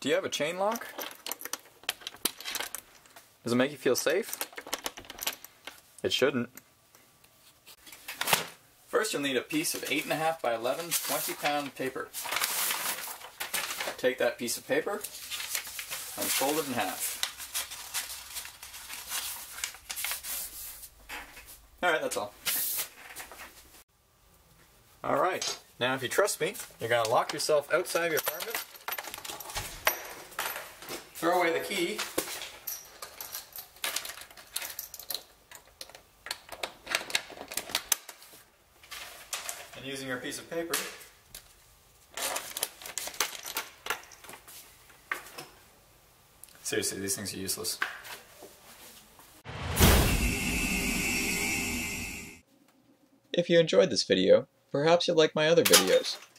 Do you have a chain lock? Does it make you feel safe? It shouldn't. First you'll need a piece of 8.5 by 11 20-pound paper. Take that piece of paper and fold it in half. Alright, that's all. Alright, now if you trust me, you're going to lock yourself outside of your apartment, throw away the key, and using your piece of paper, seriously, these things are useless. If you enjoyed this video, perhaps you'll like my other videos.